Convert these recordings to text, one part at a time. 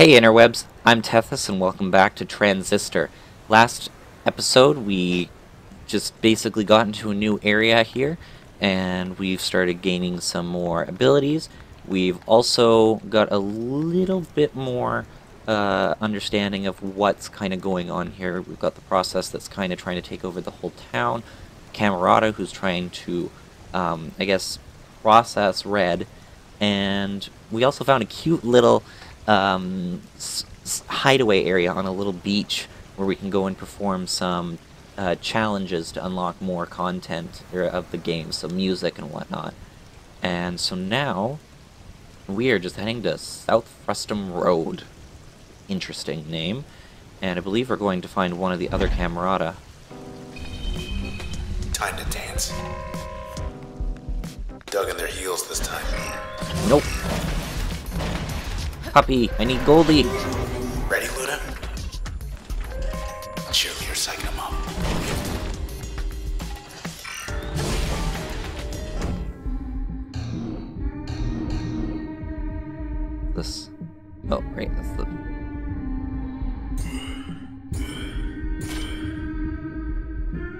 Hey interwebs, I'm Tethys and welcome back to Transistor. Last episode we just basically got into a new area here and we've started gaining some more abilities. We've also got a little bit more understanding of what's kind of going on here. We've got the process that's kind of trying to take over the whole town. Camerata, who's trying to, I guess, process red. And we also found a cute little hideaway area on a little beach where we can go and perform some challenges to unlock more content of the game, so music and whatnot. And so now we are just heading to South Frustum Road. Interesting name. And I believe we're going to find one of the other Camerata. Time to dance. Dug in their heels this time. Nope. Puppy, I need Goldie. Ready, Luna? Cheerleader, psyching him up. This. Oh, right, that's the.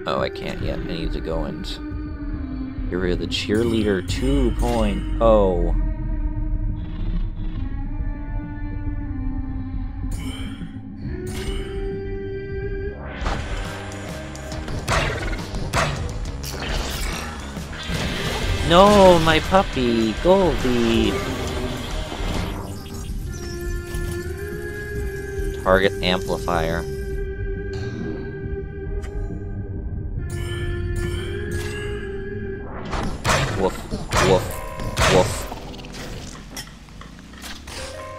Oh, I can't yet. I need to go and get rid of the cheerleader 2.0. No, my puppy, Goldie! Target amplifier. Woof, woof, woof.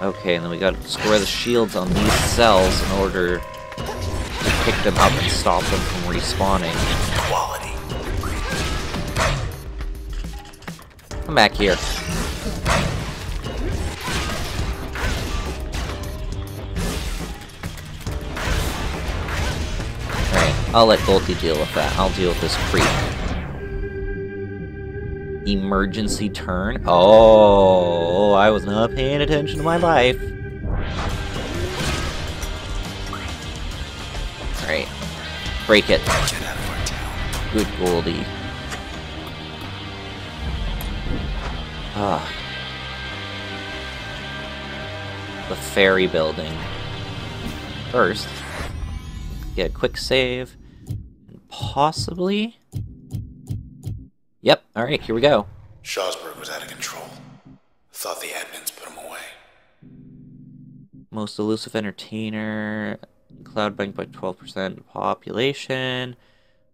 Okay, and then we gotta square the shields on these cells in order to pick them up and stop them from respawning. Come back here. Alright, I'll let Goldie deal with that. I'll deal with this creep. Emergency turn? Oh, I was not paying attention to my life. Alright. Break it. Good Goldie. Ah. The ferry building. First, get a quick save. And possibly. Yep, alright, here we go. Shawsburg was out of control. Thought the admins put him away. Most elusive entertainer. Cloud bank by 12% population.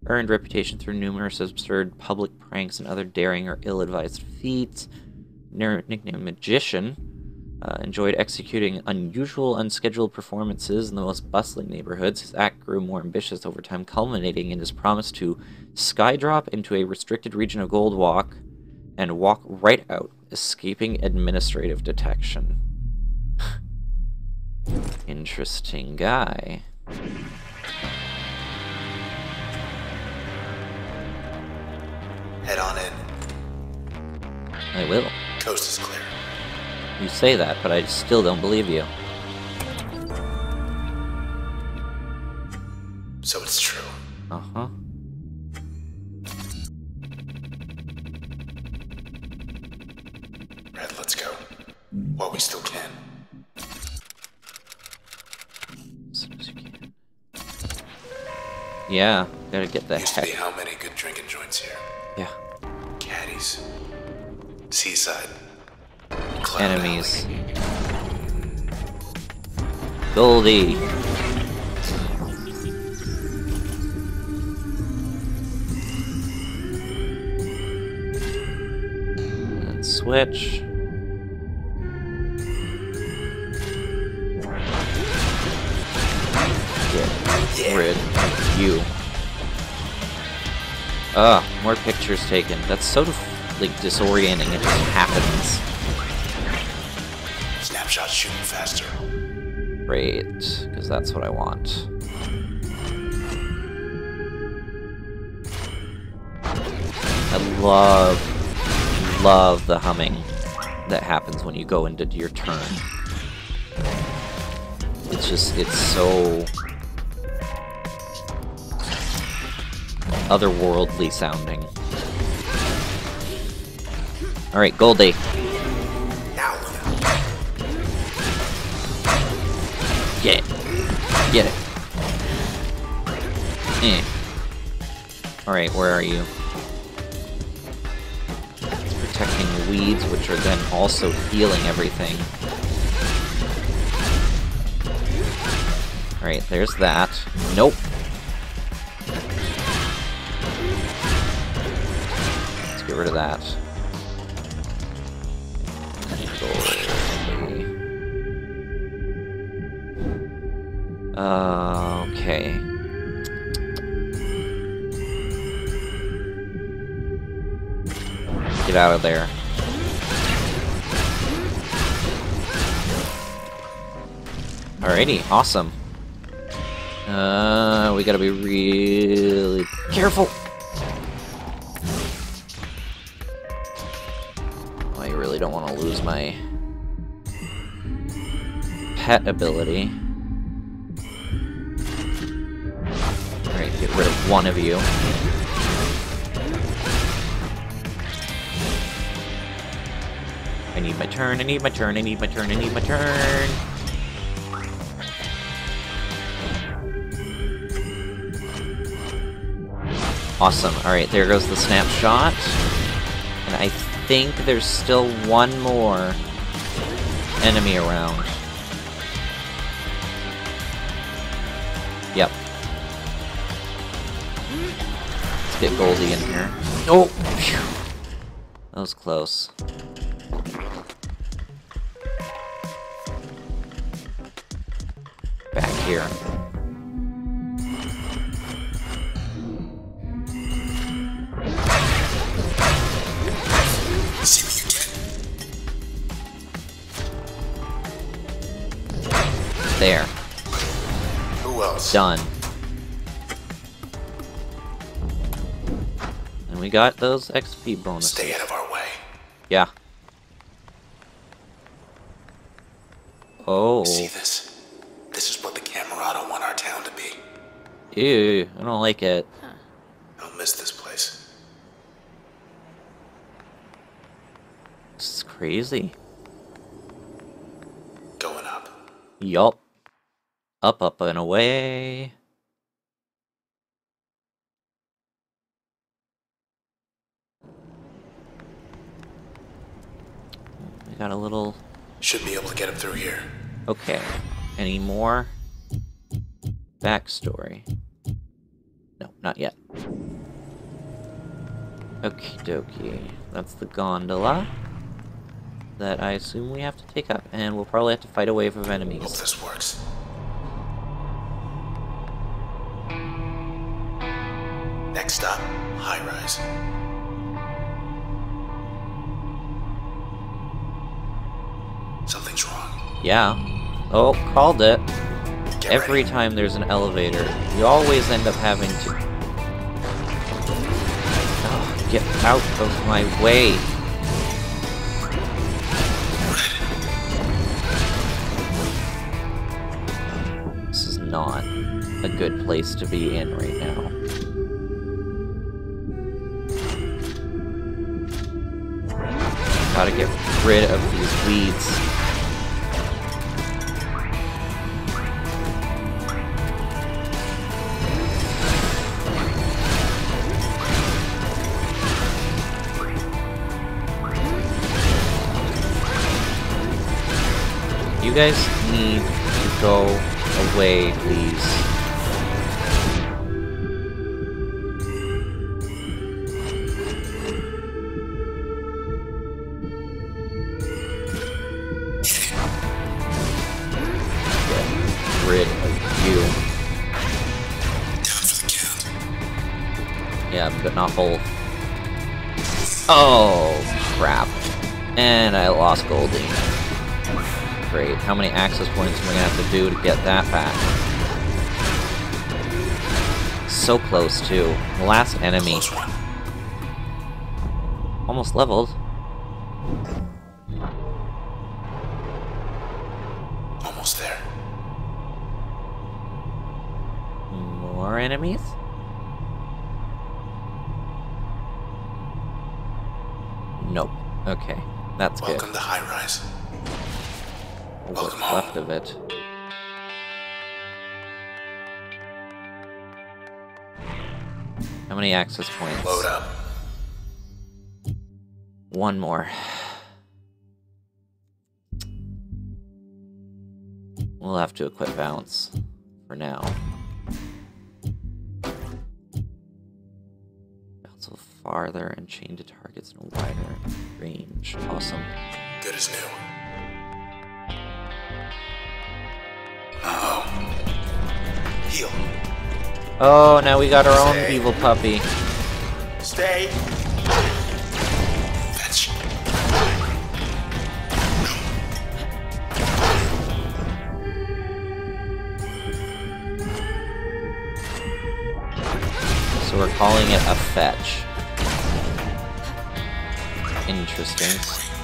Earned reputation through numerous absurd public pranks and other daring or ill-advised feats. Nicknamed Magician, enjoyed executing unusual, unscheduled performances in the most bustling neighborhoods. His act grew more ambitious over time, culminating in his promise to skydrop into a restricted region of Gold Walk and walk right out, escaping administrative detection. Interesting guy. Head on in. I will. Coast is clear. You say that, but I still don't believe you. So it's true. Uh-huh. Red, let's go. While we still can. As soon as you can. Yeah, gotta get that. Used to be how many good drinking joints here. Yeah. Caddies. Seaside. Cloud enemies. Alley. Goldie. And switch. Get rid of you. Ah, more pictures taken. That's so like disorienting. It just happens. Snapshots shooting faster. Great, because that's what I want. I love the humming that happens when you go into your turn. It's just, it's so otherworldly sounding. Alright, Goldie. Get it. Get it. Eh. Alright, where are you? It's protecting the weeds, which are then also healing everything. Alright, there's that. Nope. Let's get rid of that. Okay. Get out of there. Alrighty, awesome. We gotta be really careful. Oh, I really don't want to lose my pet ability. Get rid of one of you. I need my turn, I need my turn, I need my turn, I need my turn! Awesome, alright, there goes the snapshot. And I think there's still one more enemy around. Yep. Get Goldie in here. Oh! Phew. That was close. Back here. See what you did. There. Who else? Done. We got those XP bonuses. Stay out of our way. Yeah. Oh. See this? This is what the Camerata want our town to be. Ew, I don't like it. Huh. I'll miss this place. This is crazy. Going up. Yup. Up, up, and away. Got a little... Should be able to get him through here. Okay. Any more backstory? No, not yet. Okie dokie. That's the gondola that I assume we have to take up, and we'll probably have to fight a wave of enemies. Hope this works. Next stop, high rise. Something's wrong. Yeah. Oh, called it. Every time there's an elevator, you always end up having to... Oh, get out of my way. This is not a good place to be in right now. Gotta get rid of these weeds. You guys need to go away, please. Both. Oh, crap. And I lost Goldie. Great. How many access points am I going to have to do to get that back? So close, too. The last enemy. Almost leveled. Almost there. our enemies. Nope. Okay, that's good. Welcome to high rise. What's left of it. How many access points? Load up. One more. We'll have to equip Bounce for now. Bounce a little farther and chain to targets in a wider range. Awesome. Good as new. Uh-oh. Heal. Oh, now we got our own evil puppy. Stay. We're calling it a fetch. Interesting.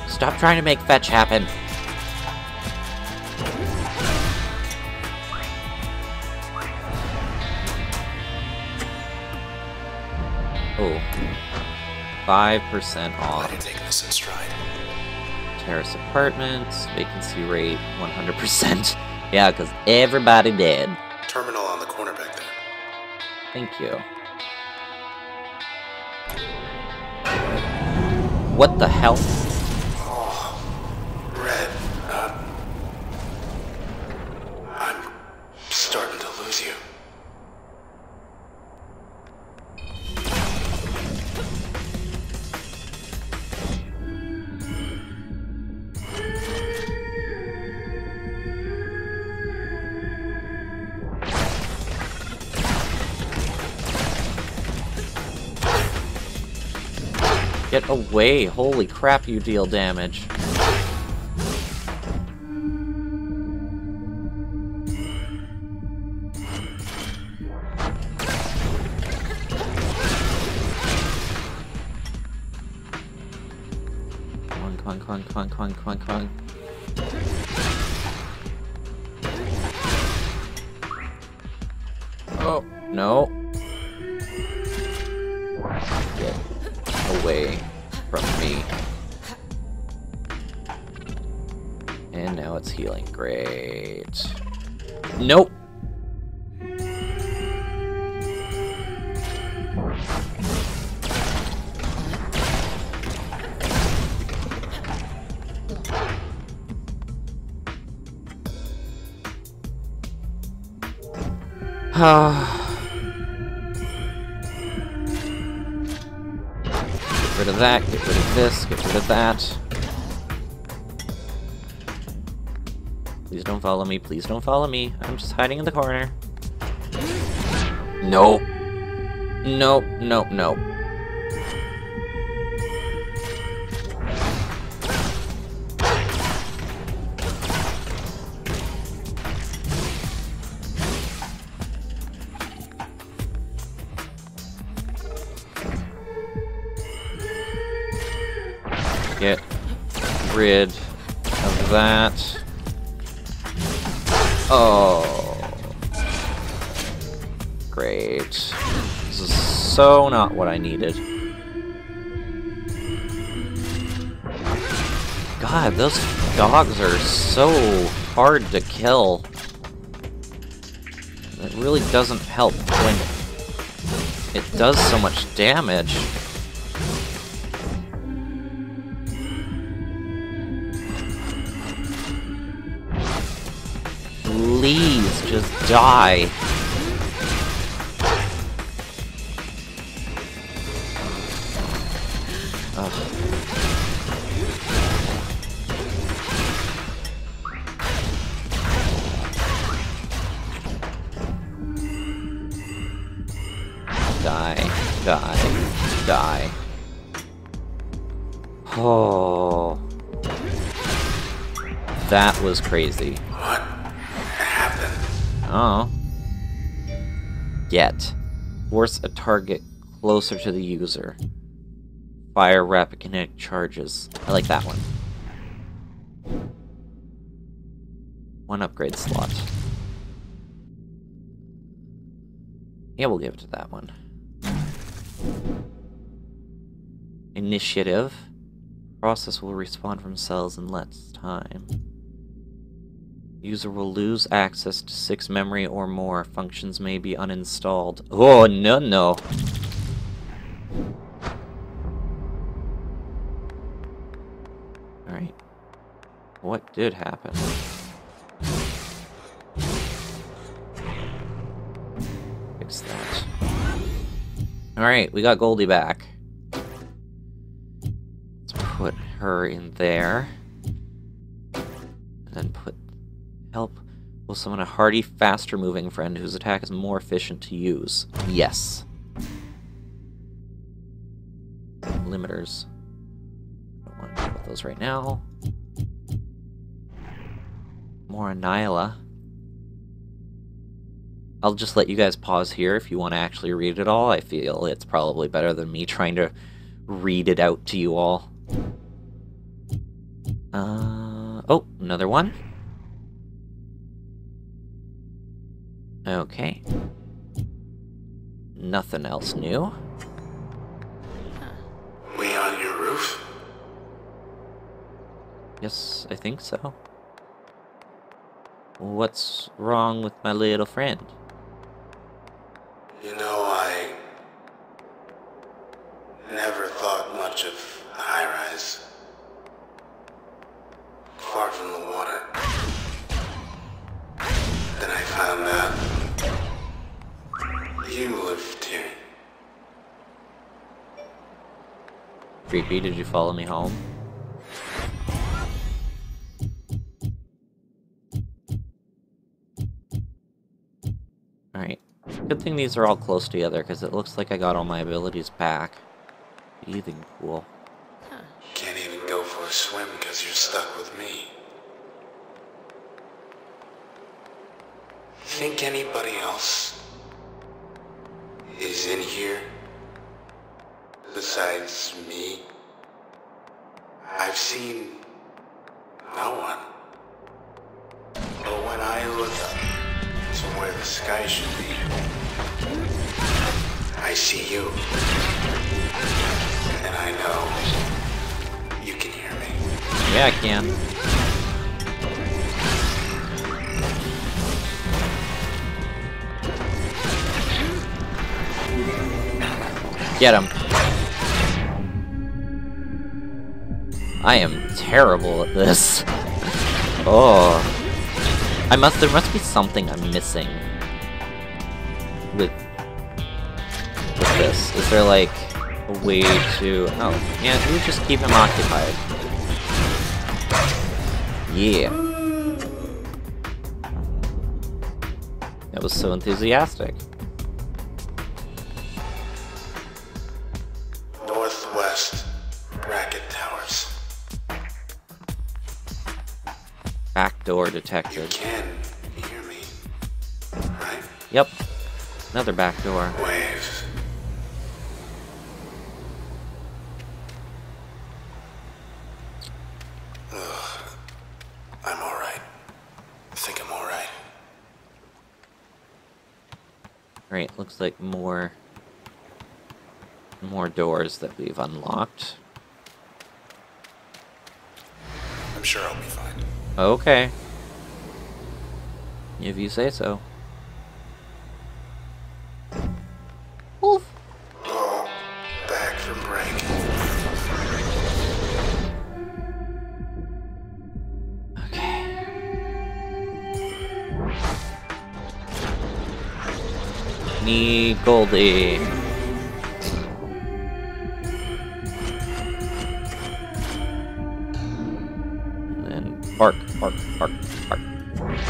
Stop trying to make fetch happen. Oh. 5% off. I'm taking this in stride. Terrace apartments. Vacancy rate 100%. Yeah, because everybody dead. Terminal on the corner back there. Thank you. What the hell? Oh, Red, I'm starting to lose you. Get away, holy crap, you deal damage. Come on. Oh, no. Get away from me. And now it's healing. Great. Nope. Ah. Get rid of that, get rid of this, get rid of that. Please don't follow me, please don't follow me. I'm just hiding in the corner. No. No. Get rid of that. Oh. Great. This is so not what I needed. God, those dogs are so hard to kill. It really doesn't help when it does so much damage. Please, just die. Ugh. Die. Oh. That was crazy. Oh. Get. Force a target closer to the user. Fire rapid kinetic charges. I like that one. One upgrade slot. Yeah, we'll give it to that one. Initiative. Process will respawn from cells in less time. User will lose access to 6 memory or more. Functions may be uninstalled. Oh, no, no. Alright. What did happen? Fix that. Alright, we got Goldie back. Let's put her in there. And then put... Help will summon a hardy, faster-moving friend whose attack is more efficient to use. Yes. Limiters. I don't want to deal with those right now. More Nyla. I'll just let you guys pause here if you want to actually read it all. I feel it's probably better than me trying to read it out to you all. Oh, another one. Okay. Nothing else new. We on your roof? Yes, I think so. What's wrong with my little friend? You know, I never thought much of high-rise. Far from the water. Then I found out. You lived here. Creepy, did you follow me home? Alright. Good thing these are all close together, because it looks like I got all my abilities back. Breathing pool. Can't even go for a swim because you're stuck with me. Think anybody else is in here besides me? I've seen no one. But when I look up to where the sky should be, I see you. And I know you can hear me. Yeah, I can. Get him. I am terrible at this. Oh. There must be something I'm missing with this. Is there like a way to... Oh, yeah, we just keep him occupied. Yeah. That was so enthusiastic. Backdoor detected. You can hear me, right? Yep. Another backdoor. Waves. Ugh. I'm alright. I think I'm alright. Alright, looks like more doors that we've unlocked. I'm sure I'll be fine. Okay. If you say so. Wolf. Oh, back from break. Okay. Need Goldie. Bark, bark, bark, bark. Oh,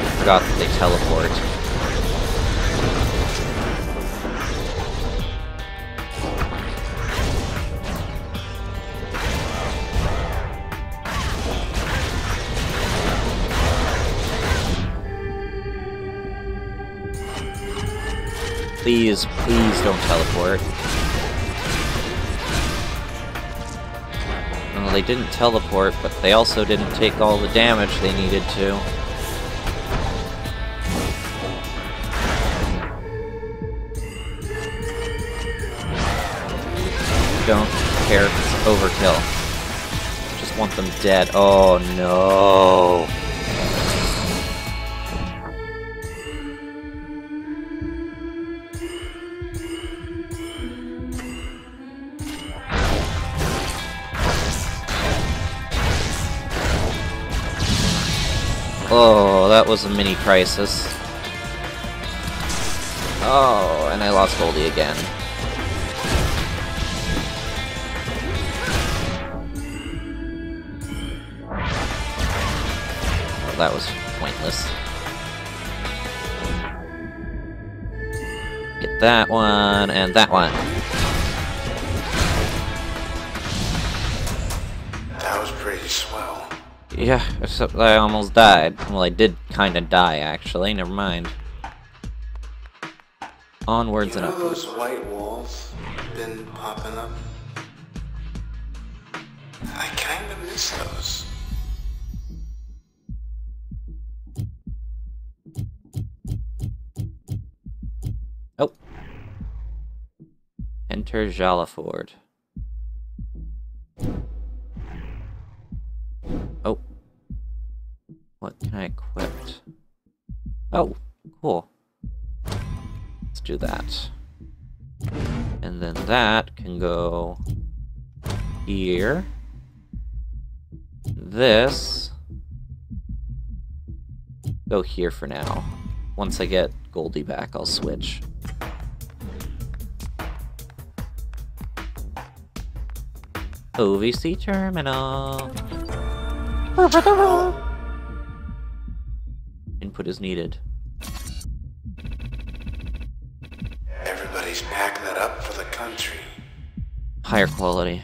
I forgot that they teleport. Please, please don't teleport. Well, they didn't teleport, but they also didn't take all the damage they needed to. Don't care if it's overkill. Just want them dead. Oh no! Oh, that was a mini crisis. Oh, and I lost Goldie again. Well, that was pointless. Get that one, and that one. That was pretty swell. Yeah, except I almost died. Well, I did kinda die, actually. Never mind. Onwards and upwards. Those white walls been popping up? I kinda miss those. Oh. Enter Jalaford. Oh. What can I equip? Oh, cool. Let's do that. And then that can go here. This. Go here for now. Once I get Goldie back, I'll switch. OVC terminal. Input is needed. Everybody's packing that up for the country. Higher quality.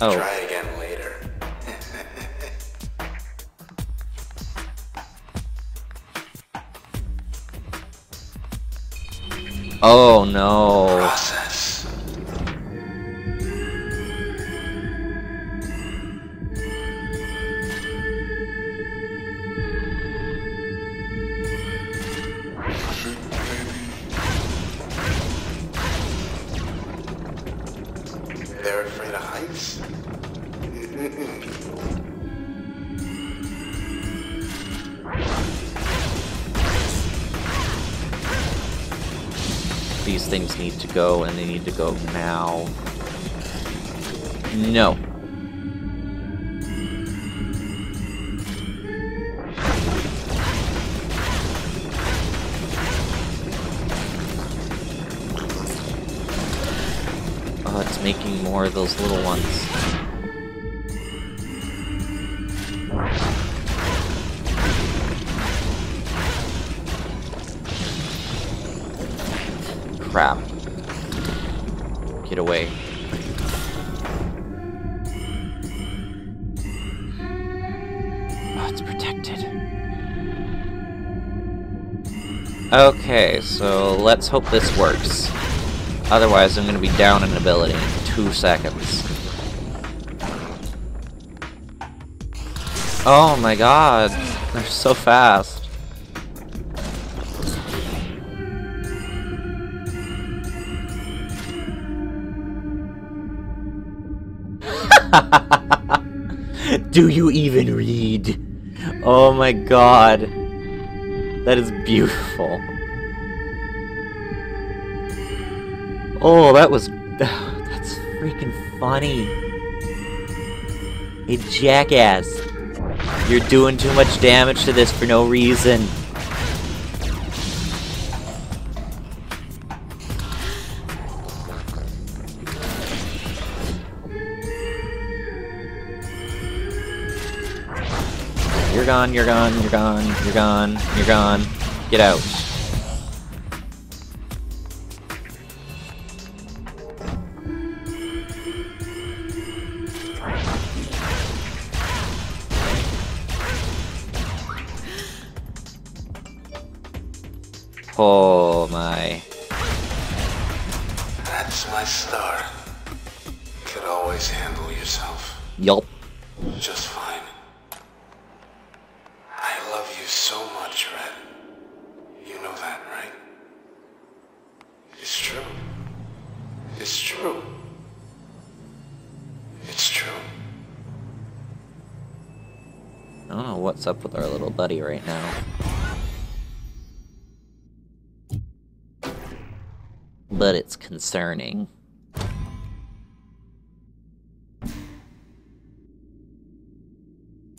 Oh. Try again later. Oh no. Process. These things need to go, and they need to go now. No. Oh, it's making more of those little ones. Crap. Get away. Oh, it's protected. Okay, so let's hope this works. Otherwise, I'm gonna be down in ability in 2 seconds. Oh my god, they're so fast. Do you even read? Oh my god. That is beautiful. Oh, that was... That's freaking funny. Hey, jackass. You're doing too much damage to this for no reason. You're gone, you're gone, you're gone, you're gone, you're gone. Get out. Oh my. That's my star. Could always handle yourself. Yup. Just fine. I love you so much, Red. You know that, right? It's true. It's true. It's true. I don't know what's up with our little buddy right now. But it's concerning.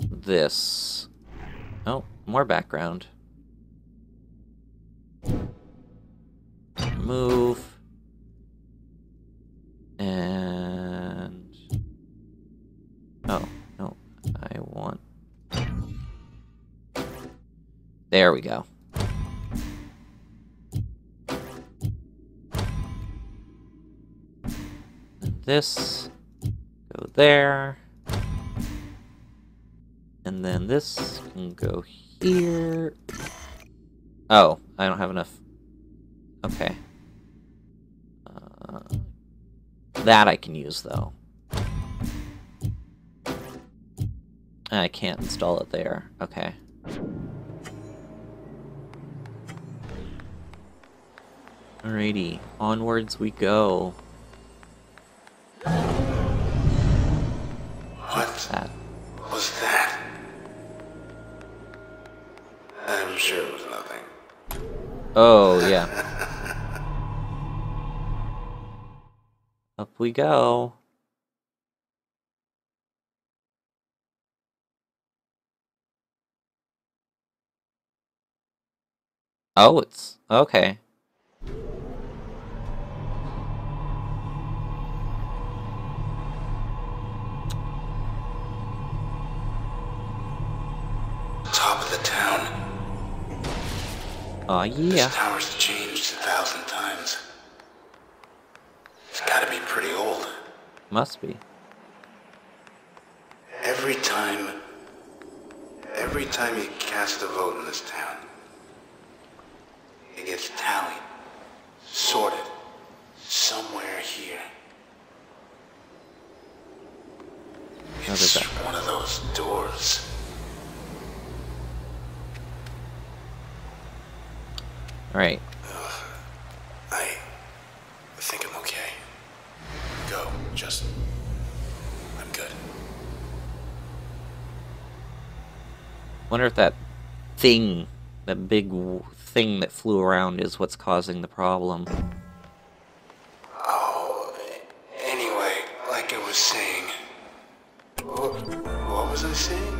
This. Oh, more background. Move. And... oh, no, I want... there we go. And this, go there. And then this can go here. Oh, I don't have enough. Okay. That I can use, though. I can't install it there. Okay. Alrighty. Onwards we go. What's that? Was that? I'm sure it was nothing. Oh, yeah. Up we go. Oh, it's okay. Top of the town. Oh, yeah. This tower's changed 1,000 times. It's gotta be pretty old. Must be. Every time you cast a vote in this town, it gets tallied, sorted, somewhere here. It's one of those doors. All right. I think I'm okay. Go, Justin. I'm good. Wonder if that thing, that big thing that flew around, is what's causing the problem. Oh, anyway, like I was saying. What was I saying?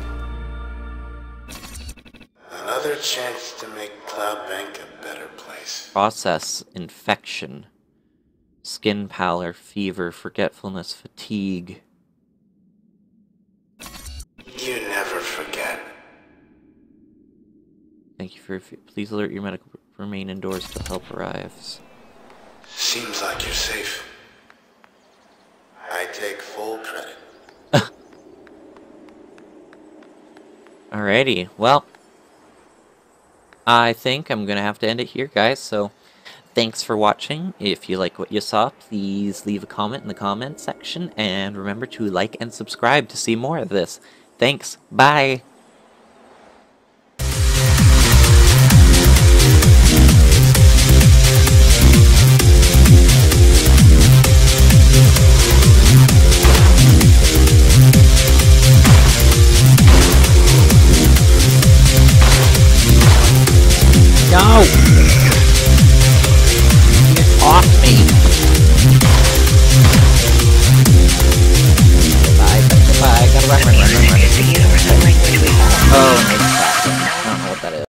Another chance to make Cloud Bank a better place. Process infection. Skin pallor, fever, forgetfulness, fatigue. You never forget. Thank you for... please alert your medical... remain indoors till help arrives. Seems like you're safe. I take full credit. Alrighty, well... I think I'm gonna have to end it here, guys, so... thanks for watching. If you like what you saw, please leave a comment in the comment section, and remember to like and subscribe to see more of this. Thanks. Bye.